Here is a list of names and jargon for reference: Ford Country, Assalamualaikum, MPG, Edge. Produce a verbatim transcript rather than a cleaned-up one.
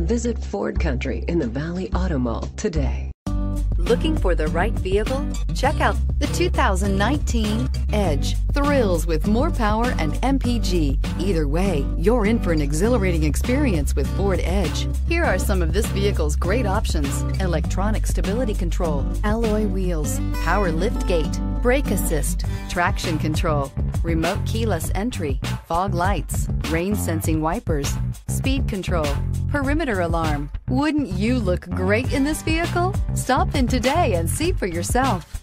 Visit Ford Country in the Valley Auto Mall today. Looking for the right vehicle? Check out the two thousand nineteen Edge. Thrills with more power and M P G. Either way, you're in for an exhilarating experience with Ford Edge. Here are some of this vehicle's great options: electronic stability control, alloy wheels, power liftgate, brake assist, traction control, remote keyless entry, fog lights, rain sensing wipers, speed control, perimeter alarm. Wouldn't you look great in this vehicle? Stop in today and see for yourself.